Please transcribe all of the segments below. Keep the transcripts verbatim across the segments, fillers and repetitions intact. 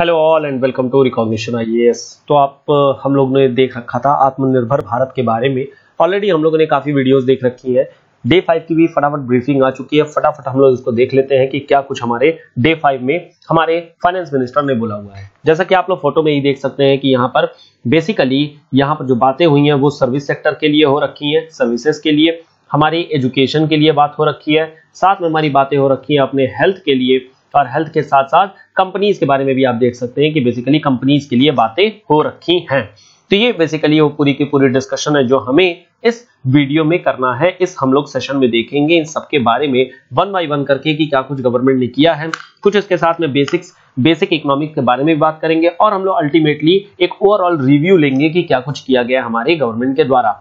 Hello all and welcome to recognition IAS. तो आप हम लोग ने देख रखा था आत्मनिर्भर भारत के बारे में, ऑलरेडी हम लोगों ने काफ़ी वीडियोस देख रखी है। डे फाइव की भी फटाफट ब्रीफिंग आ चुकी है, फटाफट हम लोग इसको देख लेते हैं कि क्या कुछ हमारे डे फाइव में हमारे फाइनेंस मिनिस्टर ने बोला हुआ है। जैसा कि आप लोग फोटो में ही देख सकते हैं कि यहाँ पर बेसिकली यहाँ पर जो बातें हुई हैं वो सर्विस सेक्टर के लिए हो रखी हैं, सर्विसेज के लिए, हमारी एजुकेशन के लिए बात हो रखी है, साथ में हमारी बातें हो रखी हैं अपने हेल्थ के लिए, और हेल्थ के साथ साथ कंपनीज के बारे में भी आप देख सकते हैं कि बेसिकली कंपनीज के लिए बातें हो रखी हैं। तो ये बेसिकली वो पूरी की पूरी डिस्कशन है जो हमें इस वीडियो में करना है। इस हम लोग सेशन में देखेंगे इन सबके बारे में वन बाई वन करके कि क्या कुछ गवर्नमेंट ने किया है, कुछ इसके साथ में बेसिक्स बेसिक इकोनॉमिक्स के बारे में भी बात करेंगे, और हम लोग अल्टीमेटली एक ओवरऑल रिव्यू लेंगे कि क्या कुछ किया गया हमारे गवर्नमेंट के द्वारा।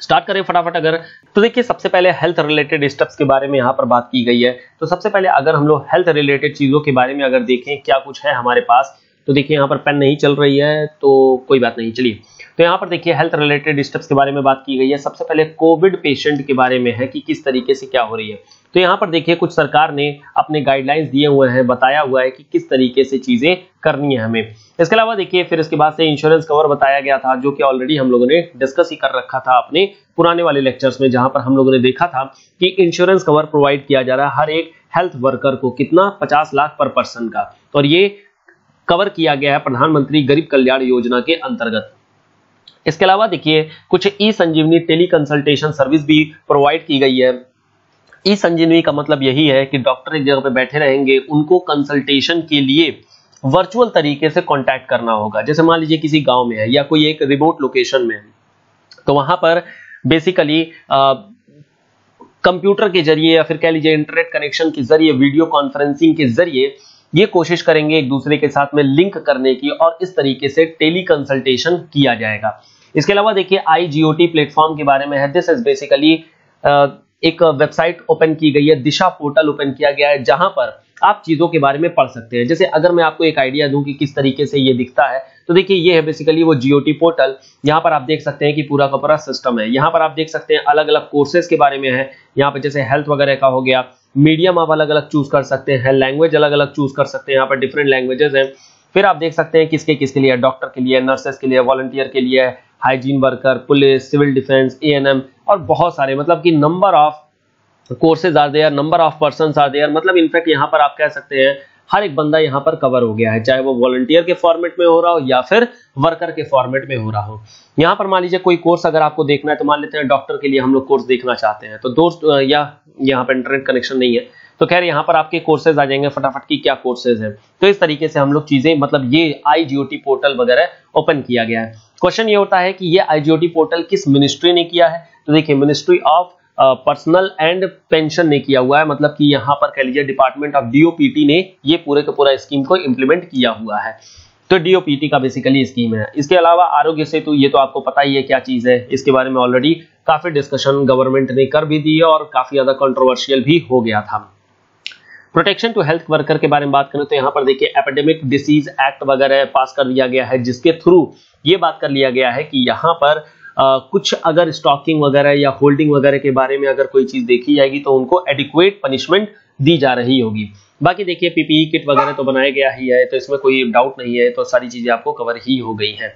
स्टार्ट करें फटाफट अगर, तो देखिए सबसे पहले हेल्थ रिलेटेड स्टेप्स के बारे में यहाँ पर बात की गई है। तो सबसे पहले अगर हम लोग हेल्थ रिलेटेड चीज़ों के बारे में अगर देखें क्या कुछ है हमारे पास, तो देखिए यहाँ पर पेन नहीं चल रही है तो कोई बात नहीं, चलिए। तो यहाँ पर देखिए हेल्थ रिलेटेड स्टेप्स के बारे में बात की गई है। सबसे पहले कोविड पेशेंट के बारे में है कि किस तरीके से क्या हो रही है। तो यहाँ पर देखिए कुछ सरकार ने अपने गाइडलाइंस दिए हुए हैं, बताया हुआ है कि किस तरीके से चीज़ें करनी है हमें। इसके अलावा देखिए फिर इसके बाद से इंश्योरेंस कवर बताया गया था, जो कि ऑलरेडी हम लोगों ने डिस्कस ही कर रखा था अपने पुराने वाले लेक्चर्स में, जहाँ पर हम लोगों ने देखा था कि इंश्योरेंस कवर प्रोवाइड किया जा रहा है हर एक हेल्थ वर्कर को, कितना पचास लाख पर पर्सन का, और ये कवर किया गया है प्रधानमंत्री गरीब कल्याण योजना के अंतर्गत। इसके अलावा देखिए कुछ e Sanjeevani tele consultation service भी प्रोवाइड की गई है। ई संजीवनी का मतलब यही है कि डॉक्टर एक जगह पे बैठे रहेंगे, उनको कंसल्टेशन के लिए वर्चुअल तरीके से कांटेक्ट करना होगा। जैसे मान लीजिए किसी गांव में है या कोई एक रिमोट लोकेशन में है, तो वहां पर बेसिकली कंप्यूटर के जरिए या फिर कह लीजिए इंटरनेट कनेक्शन के जरिए, वीडियो कॉन्फ्रेंसिंग के जरिए ये कोशिश करेंगे एक दूसरे के साथ में लिंक करने की, और इस तरीके से टेली कंसल्टेशन किया जाएगा। इसके अलावा देखिए आईजीओटी प्लेटफॉर्म के बारे में है। दिस इज बेसिकली एक वेबसाइट ओपन की गई है, दिशा पोर्टल ओपन किया गया है, जहां पर आप चीज़ों के बारे में पढ़ सकते हैं। जैसे अगर मैं आपको एक आइडिया दूं कि किस तरीके से ये दिखता है, तो देखिए ये है बेसिकली वो जीओटी पोर्टल। यहाँ पर आप देख सकते हैं कि पूरा का पूरा सिस्टम है। यहाँ पर आप देख सकते हैं अलग अलग कोर्सेज के बारे में है, यहाँ पर जैसे हेल्थ वगैरह का हो गया, मीडियम आप अलग अलग चूज कर सकते हैं, लैंग्वेज अलग अलग चूज कर सकते हैं, यहाँ पर डिफरेंट लैंग्वेजेज हैं। फिर आप देख सकते हैं किसके किसके लिए, डॉक्टर के लिए, नर्सेस के लिए, वॉलंटियर के लिए, hygiene worker, police, civil defence, A N M, और बहुत सारे, मतलब कि number of courses are there, number of person are there, मतलब इनफैक्ट यहाँ पर आप कह सकते हैं हर एक बंदा यहाँ पर कवर हो गया है, चाहे वो वॉलंटियर के फॉर्मेट में हो रहा हो या फिर वर्कर के फॉर्मेट में हो रहा हो। यहाँ पर मान लीजिए कोई कोर्स अगर आपको देखना है, तो मान लेते हैं डॉक्टर के लिए हम लोग कोर्स देखना चाहते हैं, तो दोस्त या यहाँ पर इंटरनेट कनेक्शन नहीं है, तो खैर यहाँ पर आपके कोर्सेज आ जाएंगे फटाफट की क्या कोर्सेज हैं। तो इस तरीके से हम लोग चीज़ें, मतलब ये आईजीओटी पोर्टल वगैरह ओपन किया गया है। क्वेश्चन ये होता है कि ये आईजीओटी पोर्टल किस मिनिस्ट्री ने किया है, तो देखिए ministry of personnel and pension ने किया हुआ है, मतलब कि यहाँ पर कह लीजिए department of D O P T ने ये पूरे का पूरा स्कीम को इम्प्लीमेंट किया हुआ है। तो डी ओ पी टी का बेसिकली स्कीम है। इसके अलावा आरोग्य सेतु, ये तो आपको पता ही है क्या चीज़ है, इसके बारे में ऑलरेडी काफ़ी डिस्कशन गवर्नमेंट ने कर भी दी है और काफ़ी ज़्यादा कंट्रोवर्शियल भी हो गया था। प्रोटेक्शन टू हेल्थ वर्कर के बारे में बात करें तो यहाँ पर देखिए एपिडेमिक डिसीज एक्ट वगैरह पास कर लिया गया है, जिसके थ्रू ये बात कर लिया गया है कि यहाँ पर Uh, कुछ अगर स्टॉकिंग वगैरह या होल्डिंग वगैरह के बारे में अगर कोई चीज़ देखी जाएगी तो उनको एडिक्वेट पनिशमेंट दी जा रही होगी। बाकी देखिए पी पी ई किट वगैरह तो बनाया गया ही है, तो इसमें कोई डाउट नहीं है, तो सारी चीज़ें आपको कवर ही हो गई हैं।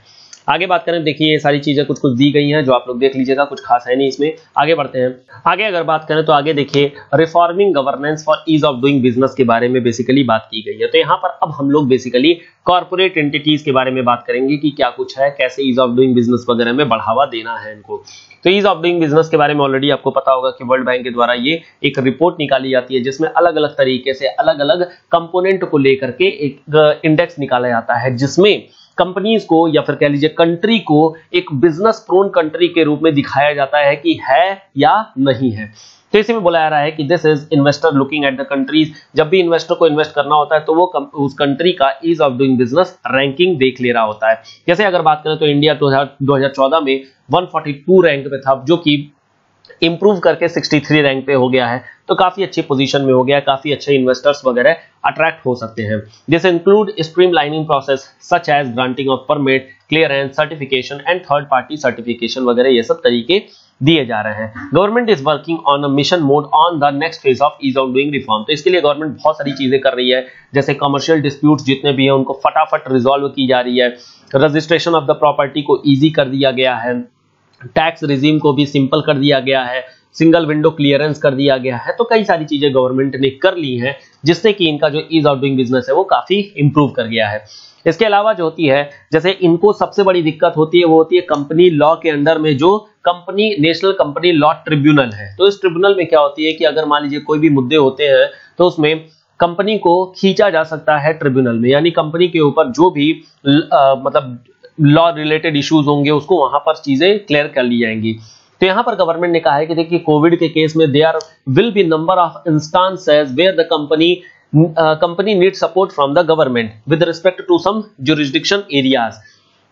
आगे बात करें, देखिए ये सारी चीज़ें कुछ कुछ दी गई हैं जो आप लोग देख लीजिएगा, कुछ खास है नहीं इसमें। आगे बढ़ते हैं, आगे अगर बात करें तो आगे देखिए reforming governance for ease of doing business के बारे में बेसिकली बात की गई है। तो यहाँ पर अब हम लोग बेसिकली कॉर्पोरेट एंटिटीज के बारे में बात करेंगे कि क्या कुछ है, कैसे ईज ऑफ डूइंग बिजनेस वगैरह में बढ़ावा देना है इनको। तो ईज ऑफ डूइंग बिजनेस के बारे में ऑलरेडी आपको पता होगा कि वर्ल्ड बैंक के द्वारा ये एक रिपोर्ट निकाली जाती है, जिसमें अलग अलग तरीके से अलग अलग कंपोनेंट को लेकर के एक इंडेक्स निकाला जाता है, जिसमें कंपनीज को या फिर कह लीजिए कंट्री को एक बिजनेस प्रोन कंट्री के रूप में दिखाया जाता है कि है या नहीं है। तो इसी में बोला जा रहा है कि this is investor looking at the countries, जब भी इन्वेस्टर को इन्वेस्ट करना होता है तो वो उस कंट्री का ease of doing business ranking देख ले रहा होता है। जैसे अगर बात करें तो इंडिया दो हजार चौदह में वन फोर्टी टू रैंक पे था, जो कि इंप्रूव करके तिरेसठ रैंक पे हो गया है, तो काफी अच्छी पोजीशन में हो गया, काफी अच्छे इन्वेस्टर्स वगैरह अट्रैक्ट हो सकते हैं. This include streamlining process such as granting of permit, clearance, certification and third party certification वगैरह, ये सब तरीके दिए जा रहे हैं. Government is working on a mission mode on the next phase of ease of doing reform. तो इसके लिए गवर्नमेंट बहुत सारी चीजें कर रही है, जैसे कमर्शियल डिस्प्यूट्स जितने भी हैं उनको फटाफट रिजॉल्व की जा रही है, रजिस्ट्रेशन ऑफ द प्रॉपर्टी को ईजी कर दिया गया है, टैक्स रिजीम को भी सिंपल कर दिया गया है, सिंगल विंडो क्लियरेंस कर दिया गया है. तो कई सारी चीजें गवर्नमेंट ने कर ली हैं, जिससे कि इनका जो ईज ऑफ डूइंग बिजनेस है वो काफी इंप्रूव कर गया है. इसके अलावा जो होती है, जैसे इनको सबसे बड़ी दिक्कत होती है वो होती है कंपनी लॉ के अंडर में जो company national company law tribunal है. तो इस ट्रिब्यूनल में क्या होती है कि अगर मान लीजिए कोई भी मुद्दे होते हैं तो उसमें कंपनी को खींचा जा सकता है ट्रिब्यूनल में, यानी कंपनी के ऊपर जो भी आ, मतलब लॉ रिलेटेड इश्यूज होंगे उसको वहां पर चीजें क्लियर कर ली जाएंगी. तो यहाँ पर गवर्नमेंट ने कहा है कि देखिए कोविड के केस में there will be number of instances where the company company need support from the government with respect to some jurisdiction areas.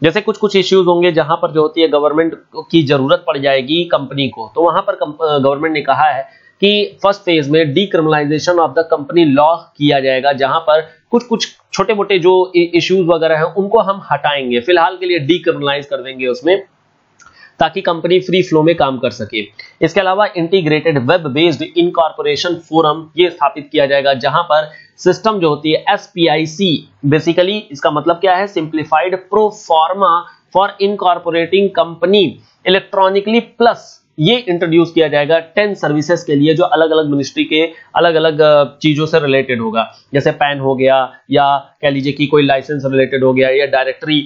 जैसे कुछ कुछ इश्यूज होंगे जहां पर जो होती है गवर्नमेंट की जरूरत पड़ जाएगी कंपनी को, तो वहां पर गवर्नमेंट ने कहा है कि फर्स्ट फेज में decriminalisation of the company law किया जाएगा, जहां पर कुछ कुछ छोटे मोटे जो इश्यूज वगैरह हैं उनको हम हटाएंगे, फिलहाल के लिए डीक्रिमिनलाइज कर देंगे उसमें, ताकि कंपनी फ्री फ्लो में काम कर सके. इसके अलावा integrated web based incorporation forum ये स्थापित किया जाएगा, जहां पर सिस्टम जो होती है एसपीआईसी, बेसिकली इसका मतलब क्या है, simplified pro forma for incorporating company electronically plus, ये इंट्रोड्यूस किया जाएगा टेन सर्विसेज के लिए जो अलग अलग मिनिस्ट्री के अलग अलग चीजों से रिलेटेड होगा, जैसे पैन हो गया, या कह लीजिए कि कोई लाइसेंस रिलेटेड हो गया, या डायरेक्टरी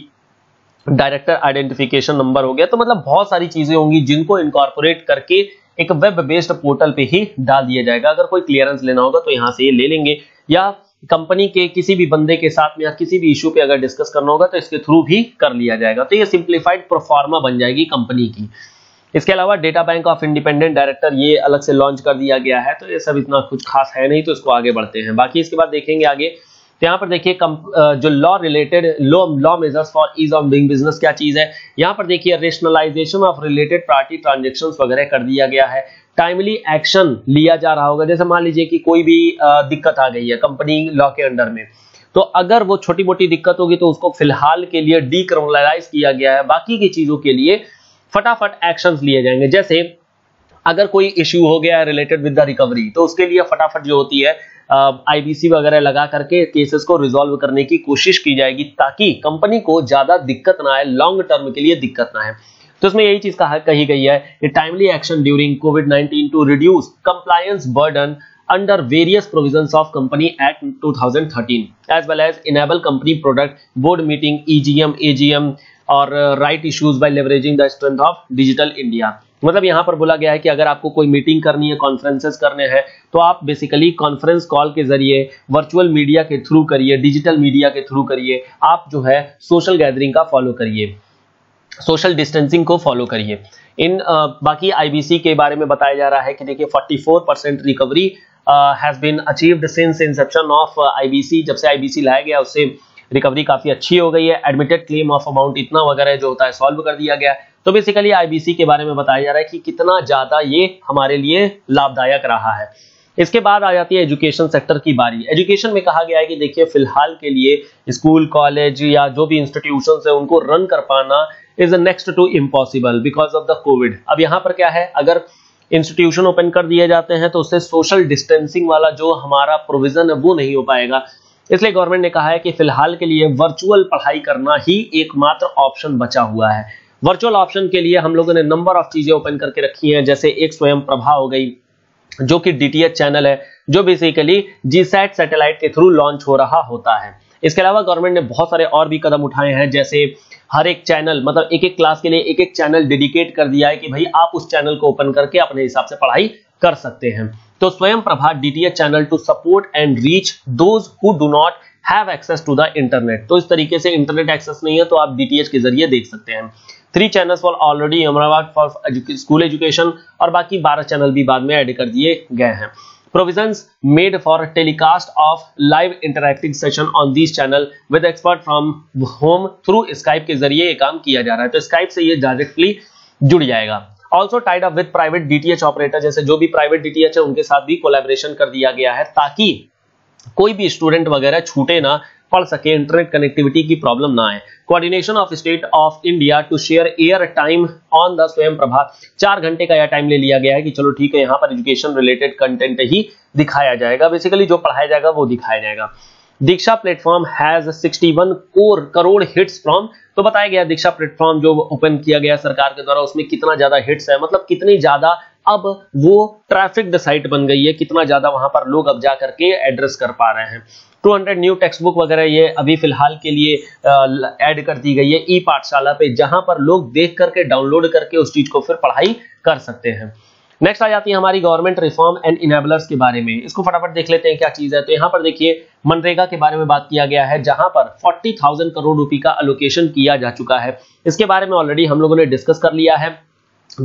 डायरेक्टर आइडेंटिफिकेशन नंबर हो गया. तो मतलब बहुत सारी चीजें होंगी जिनको इनकॉर्पोरेट करके एक वेब बेस्ड पोर्टल पे ही डाल दिया जाएगा. अगर कोई क्लियरेंस लेना होगा तो यहाँ से ये ले लेंगे, या कंपनी के किसी भी बंदे के साथ में या किसी भी इश्यू पे अगर डिस्कस करना होगा तो इसके थ्रू भी कर लिया जाएगा. तो ये सिंप्लीफाइड प्रोफार्मा बन जाएगी कंपनी की. इसके अलावा data bank of independent director ये अलग से लॉन्च कर दिया गया है. तो ये सब इतना कुछ खास है नहीं, तो इसको आगे बढ़ते हैं. बाकी इसके बाद देखेंगे आगे, तो यहाँ पर देखिए जो law related law law measures for ease of doing business क्या चीज है. यहाँ पर देखिए rationalisation of related party transactions वगैरह कर दिया गया है, टाइमली एक्शन लिया जा रहा होगा. जैसे मान लीजिए कि कोई भी दिक्कत आ गई है कंपनी लॉ के अंडर में, तो अगर वो छोटी मोटी दिक्कत होगी तो उसको फिलहाल के लिए डीक्रिमिनलाइज किया गया है, बाकी की चीजों के लिए फटाफट एक्शंस लिए जाएंगे. जैसे अगर कोई इश्यू हो गया है रिलेटेड विद द रिकवरी, तो उसके लिए फटाफट जो होती है आईबीसी वगैरह लगा करके केसेस को रिजॉल्व करने की कोशिश की जाएगी, ताकि कंपनी को ज्यादा दिक्कत ना आए, लॉन्ग टर्म के लिए दिक्कत ना आए. तो इसमें यही चीज कहा कही गई है कि timely action during COVID nineteen to reduce compliance burden under various provisions of company act two thousand thirteen as well as enable company product board meeting EGM AGM और right issues by leveraging the strength of digital India. मतलब यहाँ पर बोला गया है कि अगर आपको कोई मीटिंग करनी है, कॉन्फ्रेंसेस करने हैं, तो आप बेसिकली कॉन्फ्रेंस कॉल के जरिए, वर्चुअल मीडिया के थ्रू करिए, डिजिटल मीडिया के थ्रू करिए, आप जो है सोशल गैदरिंग का फॉलो करिए, सोशल डिस्टेंसिंग को फॉलो करिए. इन आ, बाकी आईबीसी के बारे में बताया जा रहा है कि देखिए चौवालीस percent recovery has been achieved since inception of IBC. जब से आईबीसी लाया गया उससे रिकवरी काफी अच्छी हो गई है. एडमिटेड क्लेम ऑफ अमाउंट इतना वगैरह जो होता है सॉल्व कर दिया गया. तो बेसिकली आईबीसी के बारे में बताया जा रहा है कि कितना ज्यादा ये हमारे लिए लाभदायक रहा है. इसके बाद आ जाती है एजुकेशन सेक्टर की बारी. एजुकेशन में कहा गया है कि देखिए फिलहाल के लिए स्कूल, कॉलेज या जो भी इंस्टीट्यूशंस है उनको रन कर पाना is next to impossible because of the Covid. अब यहाँ पर क्या है, अगर इंस्टीट्यूशन ओपन कर दिए जाते हैं तो उससे सोशल डिस्टेंसिंग वाला जो हमारा प्रोविजन है वो नहीं हो पाएगा. इसलिए गवर्नमेंट ने कहा है कि फिलहाल के लिए वर्चुअल पढ़ाई करना ही एकमात्र ऑप्शन बचा हुआ है. वर्चुअल ऑप्शन के लिए हम लोगों ने नंबर ऑफ चीजें ओपन करके रखी हैं, जैसे एक स्वयं प्रभा हो गई जो कि डीटीएच चैनल है, जो बेसिकली जीसैट सैटेलाइट के थ्रू लॉन्च हो रहा होता है. इसके अलावा गवर्नमेंट ने बहुत सारे और भी कदम उठाए हैं, जैसे हर एक चैनल, मतलब एक एक क्लास के लिए एक एक चैनल डेडिकेट कर दिया है कि भाई आप उस चैनल को ओपन करके अपने हिसाब से पढ़ाई कर सकते हैं. तो Swayam Prabha DTH channel to support and reach those who do not have access to the internet. तो इस तरीके से इंटरनेट एक्सेस नहीं है तो आप डीटीएच के जरिए देख सकते हैं. Three channels for already Ahmedabad for school education और बाकी बारह चैनल भी बाद में ऐड कर दिए गए हैं. Provisions made for telecast of live interactive session on this channel with expert from home through Skype के जरिए ये काम किया जा रहा है. तो स्काइप से ये डायरेक्टली जुड़ जाएगा. Also tied up with private DTH operator, जैसे जो भी प्राइवेट डीटीएच है उनके साथ भी कोलैबोरेशन कर दिया गया है ताकि कोई भी स्टूडेंट वगैरह छूटे ना, पढ़ सके, इंटरनेट कनेक्टिविटी की प्रॉब्लम ना आए। Coordination of state of India to share air time on the Swayam Prabha, चार घंटे का यह टाइम ले लिया गया है कि चलो ठीक है यहाँ पर एजुकेशन रिलेटेड कंटेंट ही दिखाया जाएगा, बेसिकली जो पढ़ाया जाएगा वो दिखाया जाएगा। दीक्षा प्लेटफॉर्म हैज इकसठ करोड़ हिट्स फ्रॉम, तो बताया गया दीक्षा प्लेटफॉर्म जो ओपन किया गया सरकार के द्वारा उसमें कितना ज्यादा हिट्स है, मतलब कितनी ज्यादा अब वो ट्रैफिक्ड साइट बन गई है, कितना ज्यादा वहां पर लोग अब जा करके एड्रेस कर पा रहे हैं। दो सौ न्यू टेक्स्ट बुक वगैरह ये अभी फिलहाल के लिए ऐड कर दी गई है ई पाठशाला पे, जहां पर लोग देख करके डाउनलोड करके उस चीज को फिर पढ़ाई कर सकते हैं। नेक्स्ट आ जाती है हमारी गवर्नमेंट रिफॉर्म एंड इनेबलर्स के बारे में, इसको फटाफट देख लेते हैं क्या चीज है। तो यहाँ पर देखिए मनरेगा के बारे में बात किया गया है जहां पर चालीस हज़ार करोड़ रुपए का अलोकेशन किया जा चुका है, इसके बारे में ऑलरेडी हम लोगों ने डिस्कस कर लिया है।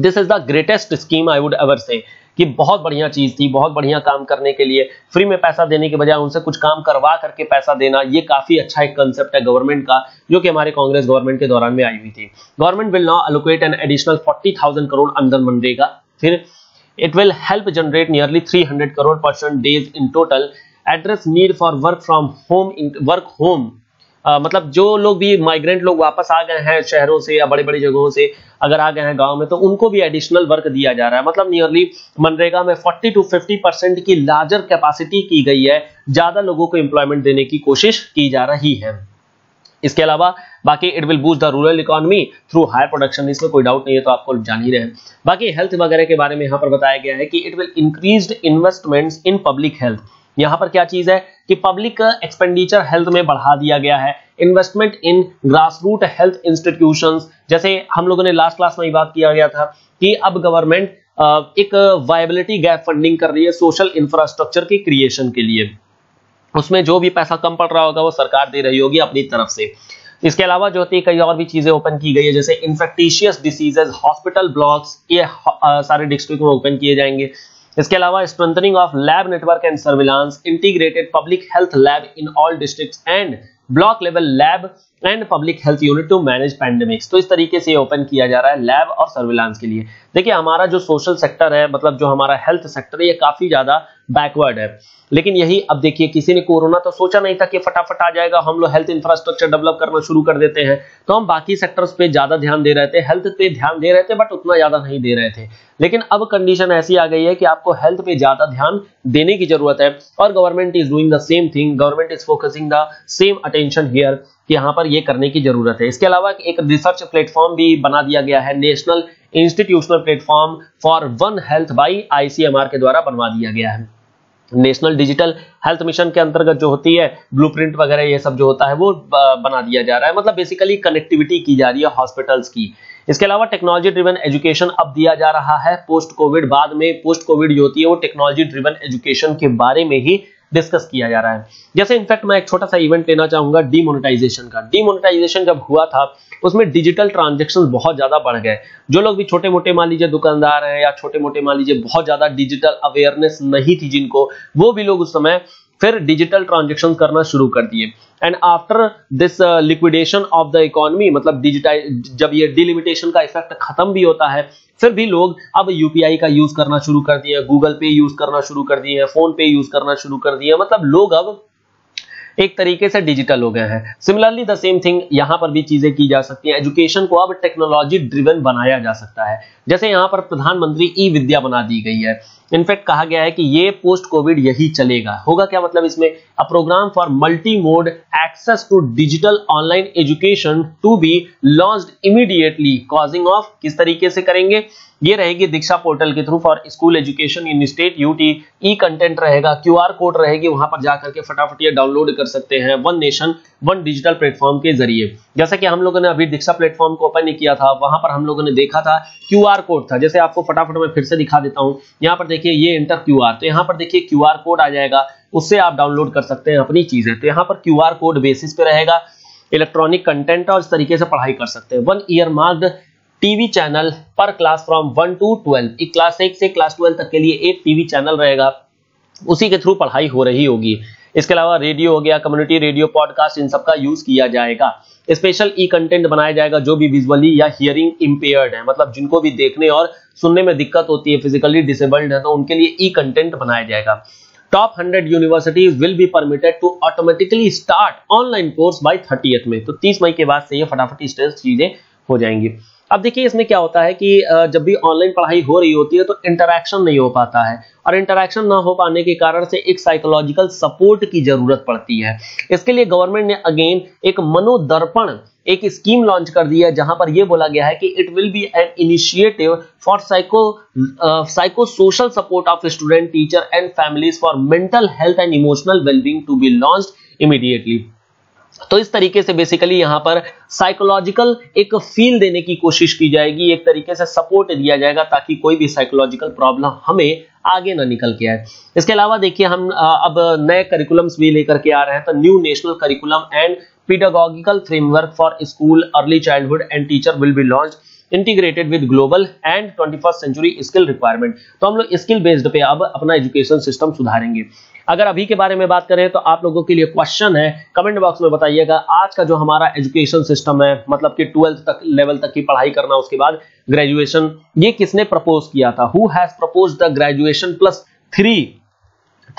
This is the greatest scheme I would ever say, कि बहुत बढ़िया चीज थी, बहुत बढ़िया काम करने के लिए, फ्री में पैसा देने के बजाय उनसे कुछ काम करवा करके पैसा देना, ये काफी अच्छा एक कंसेप्ट है गवर्नमेंट का, जो कि हमारे कांग्रेस गवर्नमेंट के दौरान में आई हुई थी। Government will now allocate an additional चालीस हज़ार करोड़ अंदर मनरेगा, फिर it will help generate nearly तीन सौ crore person days in total, address need for work from home, work home Uh, मतलब जो लोग भी माइग्रेंट लोग वापस आ गए हैं शहरों से या बड़ी बड़ी जगहों से अगर आ गए हैं गांव में, तो उनको भी एडिशनल वर्क दिया जा रहा है। मतलब नियरली मनरेगा में चालीस टू पचास परसेंट की लार्जर कैपेसिटी की गई है, ज्यादा लोगों को एम्प्लॉयमेंट देने की कोशिश की जा रही है। इसके अलावा बाकी it will boost the rural economy through higher production, इसमें कोई डाउट नहीं है, तो आपको जान ही रहे हैं। बाकी हेल्थ वगैरह के बारे में यहाँ पर बताया गया है कि it will increase investment in public health, यहाँ पर क्या चीज है कि पब्लिक एक्सपेंडिचर हेल्थ में बढ़ा दिया गया है। Investment in grassroot health institutions, जैसे हम लोगों ने लास्ट क्लास में ही बात किया गया था कि अब गवर्नमेंट एक वायबिलिटी गैप फंडिंग कर रही है सोशल इंफ्रास्ट्रक्चर के क्रिएशन के लिए, उसमें जो भी पैसा कम पड़ रहा होगा वो सरकार दे रही होगी अपनी तरफ से। इसके अलावा जो होती है कई और भी चीजें ओपन की गई है, जैसे इन्फेक्टिशियस डिसीजेज हॉस्पिटल ब्लॉक्स, ये सारे डिस्ट्रिक्ट में ओपन किए जाएंगे। इसके अलावा strengthening of lab network and surveillance, integrated public health lab in all districts and block level lab and public health unit to manage pandemics, तो इस तरीके से ओपन किया जा रहा है लैब और सर्विलांस के लिए। देखिए हमारा जो सोशल सेक्टर है, मतलब जो हमारा हेल्थ सेक्टर है, ये काफी ज्यादा बैकवर्ड है, लेकिन यही अब देखिए किसी ने कोरोना तो सोचा नहीं था कि फटाफट आ जाएगा, हम लोग हेल्थ इंफ्रास्ट्रक्चर डेवलप करना शुरू कर देते हैं, तो हम बाकी सेक्टर्स पे ज्यादा ध्यान दे रहे थे, हेल्थ पे ध्यान दे रहे थे बट उतना ज्यादा नहीं दे रहे थे, लेकिन अब कंडीशन ऐसी आ गई है कि आपको हेल्थ पे ज्यादा ध्यान देने की जरूरत है और government is doing the same thing, government is focusing the same attention here, कि यहाँ पर ये करने की जरूरत है। इसके अलावा एक रिसर्च प्लेटफॉर्म भी बना दिया गया है, national institutional platform for one health by ICMR के द्वारा बनवा दिया गया है। नेशनल डिजिटल हेल्थ मिशन के अंतर्गत जो होती है ब्लूप्रिंट वगैरह ये सब जो होता है वो बना दिया जा रहा है, मतलब बेसिकली कनेक्टिविटी की जा रही है हॉस्पिटल्स की। इसके अलावा टेक्नोलॉजी ड्रिवन एजुकेशन अब दिया जा रहा है पोस्ट कोविड, बाद में पोस्ट कोविड जो होती है वो टेक्नोलॉजी ड्रिवन एजुकेशन के बारे में ही डिस्कस किया जा रहा है। जैसे इनफैक्ट मैं एक छोटा सा इवेंट लेना चाहूंगा डीमोनेटाइजेशन का। डीमोनेटाइजेशन जब हुआ था उसमें डिजिटल ट्रांजैक्शंस बहुत ज्यादा बढ़ गए, जो लोग भी छोटे मोटे मान लीजिए दुकानदार हैं या छोटे मोटे मान लीजिए बहुत ज्यादा डिजिटल अवेयरनेस नहीं थी जिनको, वो भी लोग उस समय फिर डिजिटल ट्रांजैक्शंस करना शुरू कर दिए। And after this liquidation of the economy, मतलब डिजिटाइज जब ये डिलिमिटेशन का इफेक्ट खत्म भी होता है, फिर भी लोग अब यूपीआई का यूज करना शुरू कर दिए, गूगल पे यूज करना शुरू कर दिए, फोन पे यूज करना शुरू कर दिए, मतलब लोग अब एक तरीके से डिजिटल हो गए हैं। सिमिलरली द सेम थिंग यहाँ पर भी चीजें की जा सकती है, एजुकेशन को अब टेक्नोलॉजी ड्रिवन बनाया जा सकता है, जैसे यहाँ पर प्रधानमंत्री ई विद्या बना दी गई है। इनफैक्ट कहा गया है कि ये पोस्ट कोविड यही चलेगा, होगा क्या मतलब इसमें a programme for multi mode access to digital online education to be launched immediately, causing of किस तरीके से करेंगे, ये रहेगी दीक्षा पोर्टल के through for school education in state UT, e content रहेगा, क्यूआर कोड रहेगी, वहां पर जाकर के फटाफट ये डाउनलोड कर सकते हैं one nation one digital platform के जरिए। जैसा कि हम लोगों ने अभी दीक्षा प्लेटफॉर्म को ओपन किया था, वहां पर हम लोगों ने देखा था क्यूआर कोड था, जैसे आपको फटाफट मैं फिर से दिखा देता हूँ। यहाँ पर देखिए ये एंटर क्यूआर, तो यहाँ पर देखिए क्यूआर कोड आ जाएगा, उससे आप डाउनलोड कर सकते हैं अपनी चीजें, तो यहाँ पर क्यूआर कोड बेसिस पे रहेगा इलेक्ट्रॉनिक कंटेंट और इस तरीके से पढ़ाई कर सकते हैं। One year marked TV channel पर class from one to twelve, एक क्लास एक से क्लास ट्वेल्व तक के लिए एक टीवी चैनल रहेगा, उसी के थ्रू पढ़ाई हो रही होगी। इसके अलावा रेडियो हो गया, कम्युनिटी रेडियो, पॉडकास्ट, इन सबका यूज किया जाएगा। स्पेशल ई कंटेंट बनाया जाएगा जो भी विजुअली या हियरिंग इम्पेयर्ड है, मतलब जिनको भी देखने और सुनने में दिक्कत होती है, फिजिकली डिसेबल्ड है, तो उनके लिए ई कंटेंट बनाया जाएगा। Top hundred universities will be permitted to automatically start online course by thirtieth में, तो तीस मई के बाद से ये फटाफट स्टेज चीजें हो जाएंगी। अब देखिए इसमें क्या होता है कि जब भी ऑनलाइन पढ़ाई हो रही होती है तो इंटरैक्शन नहीं हो पाता है, और इंटरैक्शन ना हो पाने के कारण से एक साइकोलॉजिकल सपोर्ट की जरूरत पड़ती है। इसके लिए गवर्नमेंट ने अगेन एक मनोदर्पण एक स्कीम लॉन्च कर दी है, जहां पर यह बोला गया है कि it will be an initiative for psycho psycho social support of student, teacher and families for mental health and emotional wellbeing to be launched immediately. तो इस तरीके से बेसिकली यहाँ पर साइकोलॉजिकल एक फील देने की कोशिश की जाएगी, एक तरीके से सपोर्ट दिया जाएगा ताकि कोई भी साइकोलॉजिकल प्रॉब्लम हमें आगे ना निकल के आए। इसके अलावा देखिए हम अब नए करिकुलम्स भी लेकर के आ रहे हैं, तो new national curriculum and pedagogical framework for school, early childhood and teacher will be launch integrated with global and twenty first century skill requirement. तो हम लोग स्किल बेस्ड पे अब अपना एजुकेशन सिस्टम सुधारेंगे। अगर अभी के बारे में बात करें तो आप लोगों के लिए क्वेश्चन है, कमेंट बॉक्स में बताइएगा आज का जो हमारा एजुकेशन सिस्टम है, मतलब कि ट्वेल्थ तक लेवल तक की पढ़ाई करना, उसके बाद ग्रेजुएशन, ये किसने प्रपोज किया था? Who has propose the graduation plus three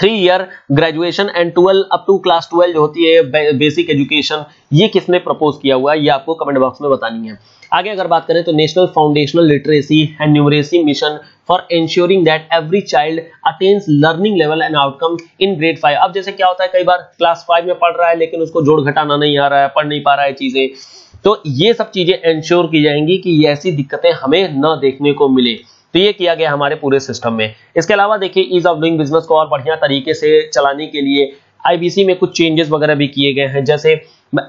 three year graduation and twelve up to class twelve जो होती है बेसिक एजुकेशन, ये किसने प्रपोज किया हुआ है, ये आपको कमेंट बॉक्स में बतानी है। आगे अगर बात करें तो national foundational literacy and numeracy mission for ensuring that every child attains learning level and outcome in grade five. अब जैसे क्या होता है, कई बार क्लास फाइव में पढ़ रहा है लेकिन उसको जोड़ घटाना नहीं आ रहा है, पढ़ नहीं पा रहा है चीजें, तो ये सब चीजें एंश्योर की जाएंगी कि ये ऐसी दिक्कतें हमें न देखने को मिले, तो ये किया गया हमारे पूरे सिस्टम में। इसके अलावा देखिए ईज ऑफ डूइंग बिजनेस को और बढ़िया तरीके से चलाने के लिए आईबीसी में कुछ चेंजेस वगैरह भी किए गए हैं, जैसे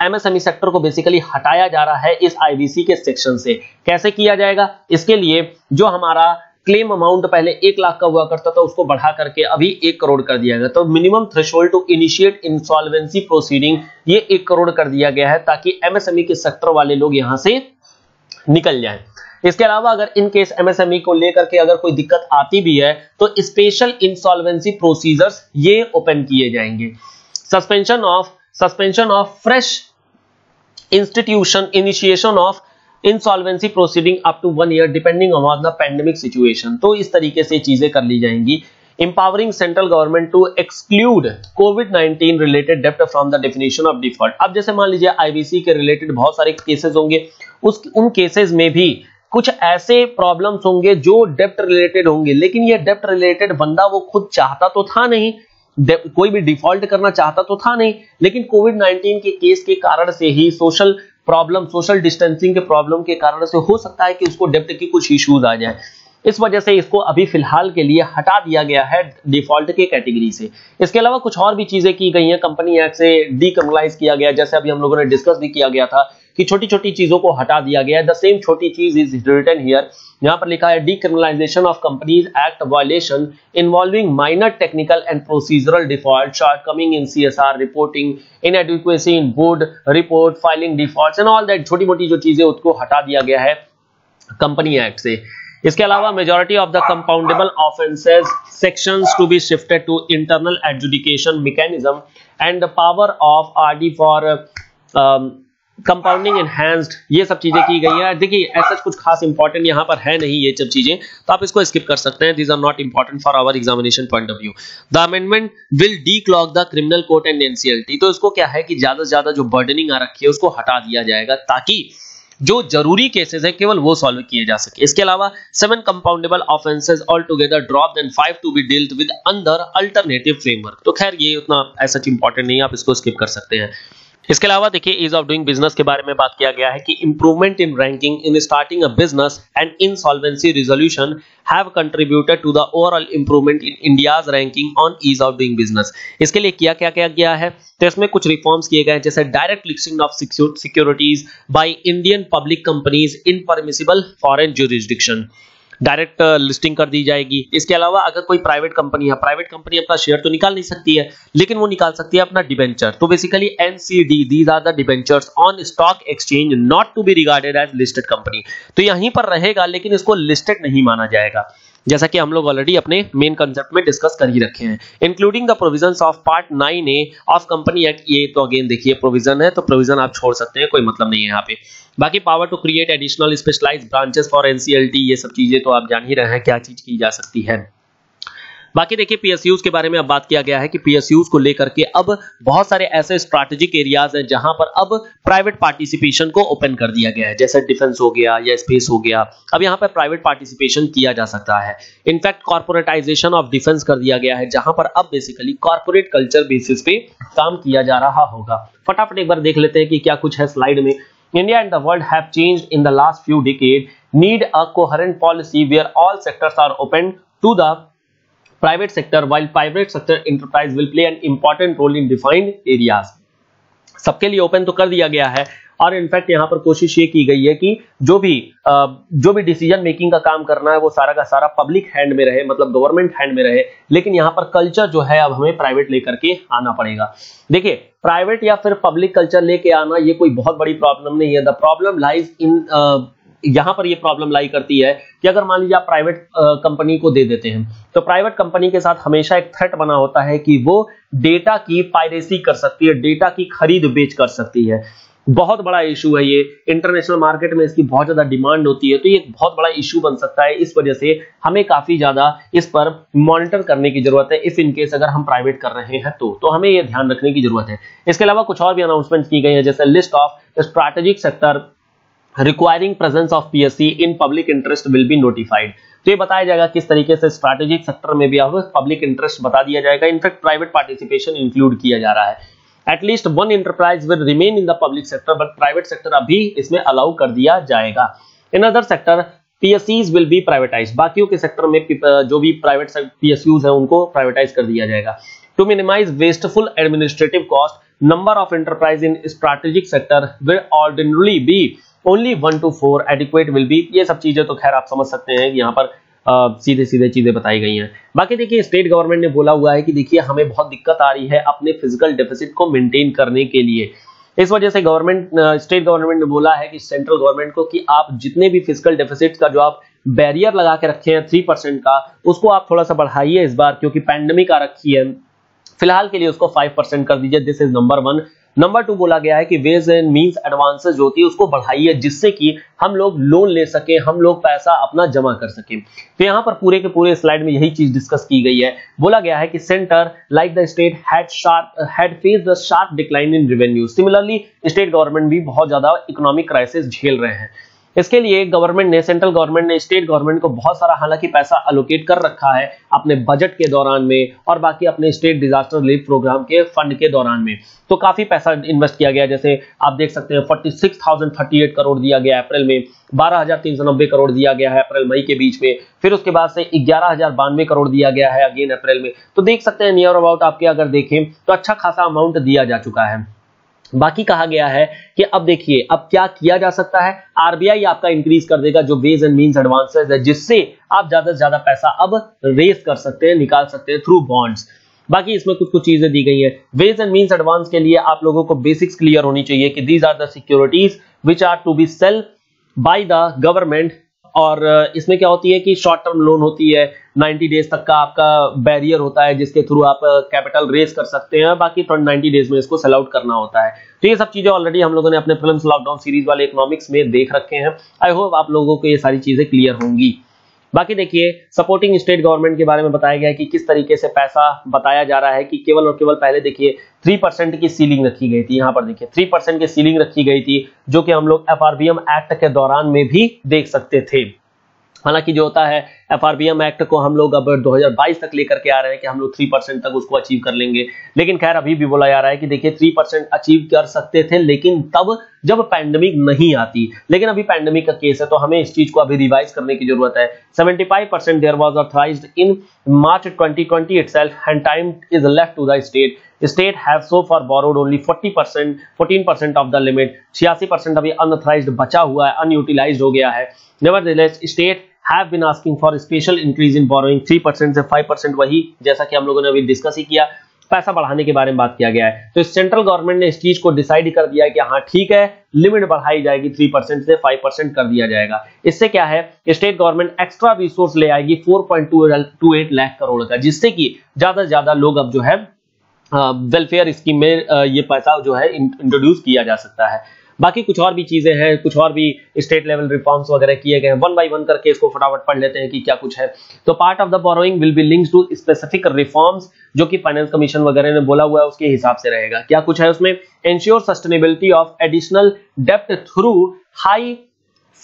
एमएसएमई सेक्टर को बेसिकली हटाया जा रहा है इस आईबीसी के सेक्शन से। कैसे किया जाएगा? इसके लिए जो हमारा क्लेम अमाउंट पहले एक लाख का हुआ करता था उसको बढ़ा करके अभी एक करोड़ कर दिया गया, तो minimum threshold to initiate insolvency proceeding ये एक करोड़ कर दिया गया है ताकि एमएसएमई के सेक्टर वाले लोग यहाँ से निकल जाए। इसके अलावा अगर इन केस एमएसएमई को लेकर के अगर कोई दिक्कत आती भी है तो स्पेशल इंसॉल्वेंसी प्रोसीजर्स ये ओपन किए जाएंगे। Suspension of suspension of fresh institution initiation of insolvency proceeding up to one year depending on the pandemic situation, तो इस तरीके से चीजें कर ली जाएंगी। Empowering central government to exclude COVID nineteen related डेप्ट from the definition of default. अब जैसे मान लीजिए आईबीसी के रिलेटेड बहुत सारे केसेस होंगे, उस उन केसेस में भी कुछ ऐसे प्रॉब्लम्स होंगे जो डेप्ट रिलेटेड होंगे, लेकिन ये डेप्ट रिलेटेड बंदा वो खुद चाहता तो था नहीं, कोई भी डिफॉल्ट करना चाहता तो था नहीं, लेकिन कोविड नाइनटीन के केस के कारण से ही सोशल प्रॉब्लम सोशल डिस्टेंसिंग के प्रॉब्लम के कारण से हो सकता है कि उसको डेप्ट की कुछ इश्यूज आ जाए, इस वजह से इसको अभी फिलहाल के लिए हटा दिया गया है डिफॉल्ट के कैटेगरी से। इसके अलावा कुछ और भी चीजें की गई हैं, कंपनी एक्ट से डीक्रिमिनलाइज किया गया, जैसे अभी हम लोगों ने डिस्कस भी किया गया था कि छोटी छोटी चीजों को हटा दिया गया है। द सेम छोटी चीज इज रिटन हियर, यहाँ पर लिखा है decriminalisation of companies act violation involving minor technical and procedural default, shortcoming in CSR reporting, inadequacy in board report filing default and all that, छोटी मोटी जो चीजें उसको हटा दिया गया है कंपनी एक्ट से। इसके अलावा majority of the compoundable offences sections to be shifted to internal adjudication mechanism and the power of RD for compounding enhanced, ये सब चीजें की गई हैं। देखिए ऐसा कुछ खास इंपॉर्टेंट यहाँ पर है नहीं, ये सब चीजें तो आप इसको स्किप कर सकते हैं, these are not important for our examination point of view. The amendment will declog the criminal court and NCLT, तो इसको क्या है कि ज्यादा से ज्यादा जो बर्डनिंग आ रखी है उसको हटा दिया जाएगा ताकि जो जरूरी केसेस है केवल वो सॉल्व किए जा सके। इसके अलावा seven compoundable offences all together dropped and five to be dealt with under alternative framework, तो खैर ये उतना ऐसा इंपॉर्टेंट नहीं है, आप इसको स्किप कर सकते हैं। इसके अलावा देखिए ईज ऑफ डूइंग बिजनेस के बारे में बात किया गया है कि improvement in ranking in starting a business and insolvency resolution have contributed to the overall improvement in India's ranking on ease of doing business. इसके लिए किया क्या क्या गया है तो इसमें कुछ रिफॉर्म्स किए गए हैं, जैसे direct listing of securities by Indian public companies in permissible foreign jurisdiction, direct listing कर दी जाएगी। इसके अलावा अगर कोई प्राइवेट कंपनी है, प्राइवेट कंपनी अपना शेयर तो निकाल नहीं सकती है लेकिन वो निकाल सकती है अपना डिबेंचर, तो basically NCD, these are the debentures on stock exchange not to be regarded as listed company, तो यहीं पर रहेगा लेकिन इसको लिस्टेड नहीं माना जाएगा। जैसा कि हम लोग ऑलरेडी अपने मेन कंसेप्ट में डिस्कस कर ही रखे हैं, including the provisions of part nine A of company act. ये तो अगेन देखिए प्रोविजन है, तो प्रोविजन आप छोड़ सकते हैं, कोई मतलब नहीं है यहाँ पे। बाकी power to create additional specialised branches for NCLT, ये सब चीजें तो आप जान ही रहे हैं क्या चीज की जा सकती है। बाकी देखिए पीएसयूज के बारे में अब बात किया गया है कि पीएसयूज को लेकर के अब बहुत सारे ऐसे स्ट्रैटेजिक एरियाज हैं जहां पर अब प्राइवेट पार्टिसिपेशन को ओपन कर दिया गया है, जैसे डिफेंस हो गया या स्पेस हो गया, अब यहां पर प्राइवेट पार्टिसिपेशन किया जा सकता है। इनफैक्ट कॉर्पोरेटाइजेशन ऑफ डिफेंस कर दिया गया है, जहां पर अब बेसिकली कॉर्पोरेट कल्चर बेसिस पे काम किया जा रहा होगा। फटाफट एक बार देख लेते हैं कि क्या कुछ है स्लाइड में। India and the world have changed in the last few decades, need a coherent policy where all sectors are open to the private sector, while private sector enterprise will play an important role in defined areas. सबके लिए open तो कर दिया गया है, और in fact यहाँ पर कोशिश ये की गई है कि जो भी जो भी डिसीजन मेकिंग का काम करना है वो सारा का सारा पब्लिक हैंड में रहे, मतलब गवर्नमेंट हैंड में रहे, लेकिन यहाँ पर कल्चर जो है अब हमें प्राइवेट लेकर के आना पड़ेगा। देखिए प्राइवेट या फिर पब्लिक कल्चर लेके आना ये कोई बहुत बड़ी प्रॉब्लम नहीं है। द प्रॉब्लम लाइज इन, यहाँ पर ये प्रॉब्लम लाई करती है कि अगर मान लीजिए आप प्राइवेट कंपनी को दे देते हैं तो प्राइवेट कंपनी के साथ हमेशा एक थ्रेट बना होता है कि वो डेटा की पायरेसी कर सकती है, डेटा की खरीद बेच कर सकती है। बहुत बड़ा इशू है ये, इंटरनेशनल मार्केट में इसकी बहुत ज्यादा डिमांड होती है, तो ये एक बहुत बड़ा इशू बन सकता है। इस वजह से हमें काफी ज्यादा इस पर मॉनिटर करने की जरूरत है, इफ इनकेस अगर हम प्राइवेट कर रहे हैं तो तो हमें ये ध्यान रखने की जरूरत है। इसके अलावा कुछ और भी अनाउंसमेंट की गई है, जैसे list of strategic sector requiring presence of PSC in public interest will be notified. तो ये बताया जाएगा किस तरीके से स्ट्रैटेजिक सेक्टर में भी अब पब्लिक इंटरेस्ट बता दिया जाएगा। इनफैक्ट प्राइवेट पार्टिसिपेशन इंक्लूड किया जा रहा है। At least one enterprise will remain in the public sector, but private sector अभी इसमें allow कर दिया जाएगा। In other sector, P S Us will be privatized। बाकियों के सेक्टर में जो भी प्राइवेट P S Us हैं उनको प्राइवेटाइज कर दिया जाएगा। To minimize wasteful administrative cost, number of enterprise in strategic sector will ordinarily be only one to four, adequate will be। ये सब चीजें तो खैर आप समझ सकते हैं कि यहाँ पर Uh, सीधे सीधे चीजें बताई गई हैं। बाकी देखिए स्टेट गवर्नमेंट ने बोला हुआ है कि देखिए हमें बहुत दिक्कत आ रही है अपने फिजिकल डेफिसिट को मेंटेन करने के लिए। इस वजह से गवर्नमेंट स्टेट गवर्नमेंट ने बोला है कि सेंट्रल गवर्नमेंट को कि आप जितने भी फिजिकल डेफिसिट का जो आप बैरियर लगा के रखे हैं थ्री परसेंट का, उसको आप थोड़ा सा बढ़ाइए इस बार, क्योंकि पैंडेमिक आ रखी है, फिलहाल के लिए उसको फाइव परसेंट कर दीजिए। This is number one. Number two बोला गया है कि वेज एंड मीन्स एडवांसेज होती है उसको बढ़ाइए, जिससे कि हम लोग लोन ले सके, हम लोग पैसा अपना जमा कर सके। तो यहाँ पर पूरे के पूरे स्लाइड में यही चीज डिस्कस की गई है। बोला गया है कि centre like the state had sharp had faced the sharp decline in revenue. Similarly state government भी बहुत ज्यादा इकोनॉमिक क्राइसिस झेल रहे हैं। इसके लिए गवर्नमेंट ने सेंट्रल गवर्नमेंट ने स्टेट गवर्नमेंट को बहुत सारा हालांकि पैसा अलोकेट कर रखा है अपने बजट के दौरान में, और बाकी अपने स्टेट डिजास्टर रिलीफ प्रोग्राम के फंड के दौरान में तो काफी पैसा इन्वेस्ट किया गया। जैसे आप देख सकते हैं छियालीस हज़ार अड़तीस करोड़ दिया गया अप्रैल में, बारह हज़ार तीन सौ नब्बे करोड़ दिया गया है अप्रैल मई के बीच में, फिर उसके बाद से ग्यारह हज़ार बानवे करोड़ दिया गया है अगेन अप्रैल में। तो देख सकते हैं नियर अबाउट आपके अगर देखें तो अच्छा खासा अमाउंट दिया जा चुका है। बाकी कहा गया है कि अब देखिए अब क्या किया जा सकता है। आरबीआई आपका इंक्रीज कर देगा जो वेज एंड मीन्स एडवांसेस है, जिससे आप ज्यादा से ज्यादा पैसा अब रेस कर सकते हैं, निकाल सकते हैं थ्रू बॉन्ड्स। बाकी इसमें कुछ कुछ चीजें दी गई है। वेज एंड मीन्स एडवांस के लिए आप लोगों को बेसिक्स क्लियर होनी चाहिए कि these are the securities which are to be sell by the government, और इसमें क्या होती है कि शॉर्ट टर्म लोन होती है, नब्बे डेज तक का आपका बैरियर होता है जिसके थ्रू आप कैपिटल रेज कर सकते हैं, बाकी नब्बे डेज में इसको सेल आउट करना होता है। तो ये सब चीजें ऑलरेडी हम लोगों ने अपने प्रीलिम्स लॉकडाउन सीरीज वाले इकोनॉमिक्स में देख रखे हैं। आई होप आप लोगों को ये सारी चीजें क्लियर होंगी। बाकी देखिए सपोर्टिंग स्टेट गवर्नमेंट के बारे में बताया गया है कि किस तरीके से पैसा बताया जा रहा है कि केवल और केवल पहले देखिए थ्री परसेंट की सीलिंग रखी गई थी। यहाँ पर देखिए थ्री परसेंट की सीलिंग रखी गई थी जो कि हम लोग एफआरबीएम एक्ट के दौरान में भी देख सकते थे। हालांकि जो होता है एफआरबीएम एक्ट को हम लोग अब दो हज़ार बाईस तक लेकर के आ रहे हैं कि हम लोग थ्री परसेंट तक उसको अचीव कर लेंगे, लेकिन खैर अभी भी बोला जा रहा है कि देखिए थ्री परसेंट अचीव कर सकते थे लेकिन तब जब पैंडेमिक नहीं आती, लेकिन अभी पैंडेमिक का केस है तो हमें इस चीज को अभी रिवाइज करने की जरूरत है। Seventy five percent there was authorised in March twenty twenty itself and time is left to the state. State have so far borrowed only चालीस परसेंट चौदह परसेंट ऑफ द लिमिट। छियासी परसेंट अभी unauthorised बचा हुआ है, unutilised हो गया है। Nevertheless state have been asking for special increase in borrowing three percent से फाइव परसेंट, वही जैसा कि हम लोगों ने अभी डिस्कस ही किया। पैसा बढ़ाने के बारे में बात किया गया है। तो सेंट्रल गवर्नमेंट ने इस चीज को डिसाइड कर दिया कि हाँ ठीक है, लिमिट बढ़ाई जाएगी, थ्री परसेंट से फाइव परसेंट कर दिया जाएगा। इससे क्या है, स्टेट गवर्नमेंट एक्स्ट्रा रिसोर्स ले आएगी four point two eight lakh crore का, जिससे कि ज्यादा से ज्यादा लोग अब जो है वेलफेयर स्कीम में ये पैसा जो है इंट्रोड्यूस किया जा सकता है। बाकी कुछ और भी चीजें हैं, कुछ और भी स्टेट लेवल रिफॉर्म्स वगैरह किए गए हैं। वन बाय वन करके इसको फटाफट पढ़ लेते हैं कि क्या कुछ है। तो part of the borrowing will be linked to specific reforms, जो कि फाइनेंस कमीशन वगैरह ने बोला हुआ है उसके हिसाब से रहेगा। क्या कुछ है उसमें, एंश्योर सस्टेनेबिलिटी ऑफ एडिशनल डेप्ट through high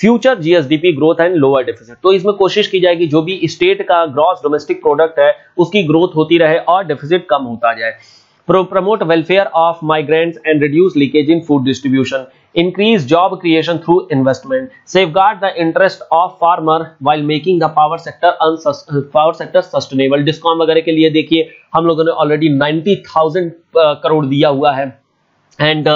future GSDP growth and lower deficit. तो इसमें कोशिश की जाएगी जो भी स्टेट का ग्रॉस डोमेस्टिक प्रोडक्ट है उसकी ग्रोथ होती रहे और डेफिसिट कम होता जाए। promote welfare of migrants and reduce leakage in food distribution, increase job creation through investment, safeguard the interest of farmer while making the power sector power sector sustainable। discom वगैरह के लिए देखिए हम लोगों ने ऑलरेडी नब्बे हज़ार करोड़ दिया हुआ है। and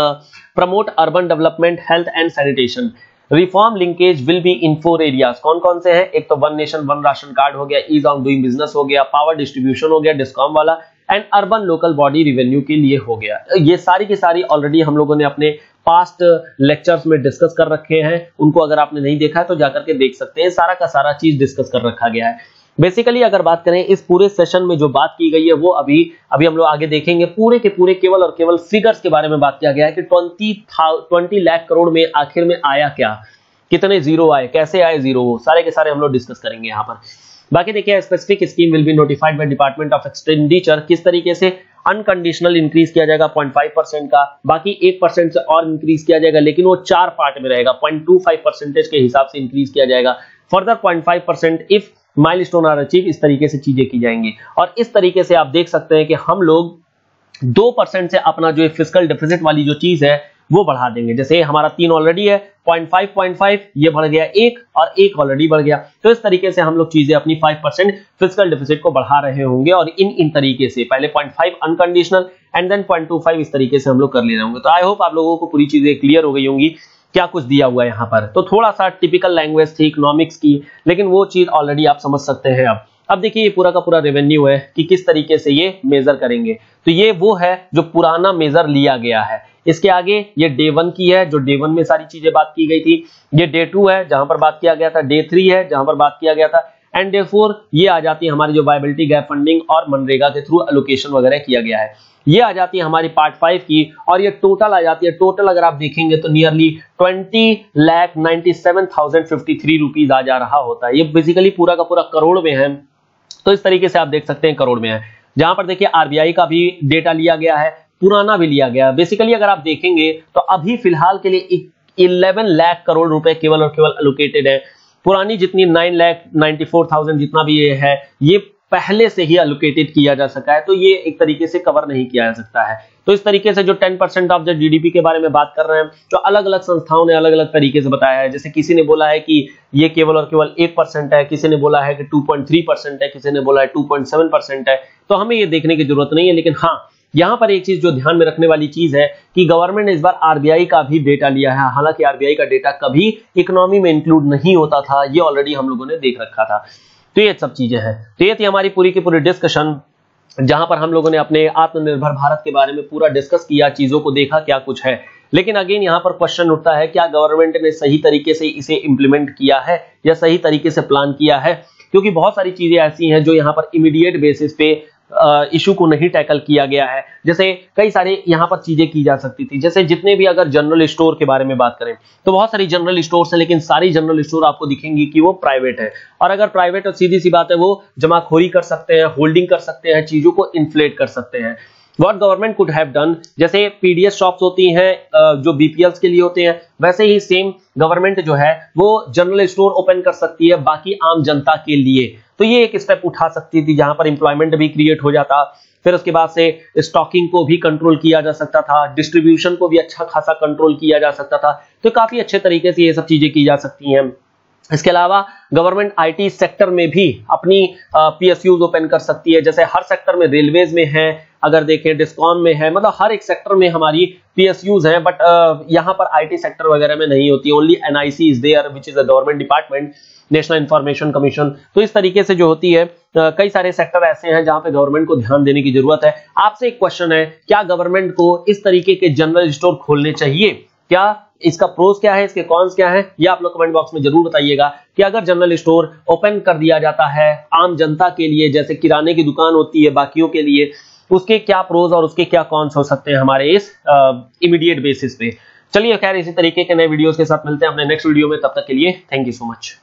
promote urban development, health and sanitation। Reform linkage will be in four areas, कौन कौन से हैं, एक तो one nation one ration card हो गया, ईज ऑफ डूइंग बिजनेस हो गया, पावर डिस्ट्रीब्यूशन हो गया डिस्कॉम वाला, and urban local body revenue के लिए हो गया। ये सारी की सारी ऑलरेडी हम लोगों ने अपने पास्ट लेक्चर्स में डिस्कस कर रखे हैं, उनको अगर आपने नहीं देखा है तो जाकर के देख सकते हैं, सारा का सारा चीज डिस्कस कर रखा गया है। बेसिकली अगर बात करें इस पूरे सेशन में जो बात की गई है वो अभी अभी हम लोग आगे देखेंगे, पूरे के पूरे केवल और केवल फिगर्स के बारे में बात किया गया है कि बीस लाख करोड़ में आखिर में आया क्या, कितने जीरो आए, कैसे आए जीरो, वो सारे के सारे हम लोग डिस्कस करेंगे यहाँ पर। बाकी देखिए specific scheme will be notified by department of expenditure, किस तरीके से अनकंडीशनल इंक्रीज किया जाएगा पॉइंट फाइव परसेंट का, बाकी एक परसेंट से और इंक्रीज किया जाएगा लेकिन वो चार पार्ट में रहेगा, पॉइंट टू फाइव परसेंटेज के हिसाब से इंक्रीज किया जाएगा। Further point five percent if milestone are achieve, इस तरीके से चीजें की जाएंगी। और इस तरीके से आप देख सकते हैं कि हम लोग दो परसेंट से अपना जो फिस्कल डेफिसिट वाली जो चीज है वो बढ़ा देंगे। जैसे हमारा तीन ऑलरेडी है, पॉइंट फाइव पॉइंट फाइव ये बढ़ गया एक, और एक ऑलरेडी बढ़ गया, तो इस तरीके से हम लोग चीजें अपनी फाइव परसेंट फिस्कल डेफिसिट को बढ़ा रहे होंगे। और इन इन तरीके से पहले point five unconditional and then point two five इस तरीके से हम लोग कर ले रहे होंगे। तो आई होप आप लोगों को पूरी चीजें क्लियर हो गई होंगी क्या कुछ दिया हुआ है यहाँ पर। तो थोड़ा सा टिपिकल लैंग्वेज थी इकोनॉमिक्स की, लेकिन वो चीज ऑलरेडी आप समझ सकते हैं। अब अब देखिए ये पूरा का पूरा रेवेन्यू है कि किस तरीके से ये मेजर करेंगे। तो ये वो है जो पुराना मेजर लिया गया है। इसके आगे ये डे वन की है, जो डे वन में सारी चीजें बात की गई थी। ये डे टू है जहां पर बात किया गया था, डे थ्री है जहां पर बात किया गया था, एंड डे फोर ये आ जाती है हमारी जो वायबिलिटी गैप फंडिंग और मनरेगा के थ्रू एलोकेशन वगैरह किया गया है। ये आ जाती है हमारी पार्ट फाइव की, और ये टोटल आ जाती है। टोटल अगर आप देखेंगे तो nearly twenty lakh ninety seven thousand fifty three rupees आ जा रहा होता है। ये बेसिकली पूरा का पूरा करोड़ में है, तो इस तरीके से आप देख सकते हैं करोड़ में है। जहां पर देखिए आरबीआई का भी डेटा लिया गया है, पुराना भी लिया गया है। बेसिकली अगर आप देखेंगे तो अभी फिलहाल के लिए इलेवन लाख करोड़ रुपए केवल और केवल एलोकेटेड है। पुरानी जितनी nine lakh ninety four thousand जितना भी ये है, ये पहले से ही एलोकेटेड किया जा सका है, तो ये एक तरीके से कवर नहीं किया जा सकता है। तो इस तरीके से जो टेन परसेंट ऑफ जो जीडीपी के बारे में बात कर रहे हैं, तो अलग अलग संस्थाओं ने अलग अलग तरीके से बताया है। जैसे किसी ने बोला है कि ये केवल और केवल एक परसेंट है, किसी ने बोला है कि टू पॉइंट थ्री परसेंट है, किसी ने बोला है टू पॉइंट सेवन परसेंट है। तो हमें ये देखने की जरूरत नहीं है, लेकिन हाँ यहाँ पर एक चीज जो ध्यान में रखने वाली चीज है कि गवर्नमेंट ने इस बार आरबीआई का भी डेटा लिया है। हालांकि आरबीआई का डेटा कभी इकोनॉमी में इंक्लूड नहीं होता था, ये ऑलरेडी हम लोगों ने देख रखा था। तो ये सब चीजें हैं। तो ये थी हमारी पूरी की पूरी डिस्कशन, जहां पर हम लोगों ने अपने आत्मनिर्भर भारत के बारे में पूरा डिस्कस किया, चीजों को देखा क्या कुछ है। लेकिन अगेन यहाँ पर क्वेश्चन उठता है, क्या गवर्नमेंट ने सही तरीके से इसे इंप्लीमेंट किया है या सही तरीके से प्लान किया है, क्योंकि बहुत सारी चीजें ऐसी हैं जो यहाँ पर इमीडिएट बेसिस पे इशू को नहीं टैकल किया गया है। जैसे कई सारे यहाँ पर चीजें की जा सकती थी, जैसे जितने भी अगर जनरल स्टोर के बारे में बात करें तो बहुत सारी जनरल स्टोर है, लेकिन सारी जनरल स्टोर आपको दिखेंगी कि वो प्राइवेट है, और अगर प्राइवेट और सीधी सी बात है वो जमाखोरी कर सकते हैं, होल्डिंग कर सकते हैं, चीजों को इन्फ्लेट कर सकते हैं। What government could have done, जैसे पीडीएस शॉप्स होती हैं जो बीपीएल्स के लिए होते हैं, वैसे ही सेम गवर्नमेंट जो है वो जनरल स्टोर ओपन कर सकती है बाकी आम जनता के लिए। तो ये एक स्टेप उठा सकती थी जहां पर एम्प्लॉयमेंट भी क्रिएट हो जाता, फिर उसके बाद से स्टॉकिंग को भी कंट्रोल किया जा सकता था, डिस्ट्रीब्यूशन को भी अच्छा खासा कंट्रोल किया जा सकता था। तो काफी अच्छे तरीके से ये सब चीजें की जा सकती हैं। इसके अलावा गवर्नमेंट आईटी सेक्टर में भी अपनी पीएसयूज ओपन कर सकती है, जैसे हर सेक्टर में, रेलवेज में है, अगर देखें डिस्कॉम में है, मतलब हर एक सेक्टर में हमारी पीएसयूज हैं, बट uh, यहाँ पर आईटी सेक्टर वगैरह में नहीं होती, only NIC is there which is a government department, national information commission. तो इस तरीके से जो होती है Uh, कई सारे सेक्टर ऐसे हैं जहां पे गवर्नमेंट को ध्यान देने की जरूरत है। आपसे एक क्वेश्चन है, क्या गवर्नमेंट को इस तरीके के जनरल स्टोर खोलने चाहिए? क्या इसका प्रोस क्या है, इसके कॉन्स क्या है, ये आप लोग कमेंट बॉक्स में जरूर बताइएगा कि अगर जनरल स्टोर ओपन कर दिया जाता है आम जनता के लिए, जैसे किराने की दुकान होती है बाकियों के लिए, उसके क्या प्रोज और उसके क्या कॉन्स हो सकते हैं हमारे इस इमीडिएट uh, बेसिस पे। चलिए खैर, इसी तरीके के नए वीडियोज के साथ मिलते हैं अपने नेक्स्ट वीडियो में, तब तक के लिए थैंक यू सो मच।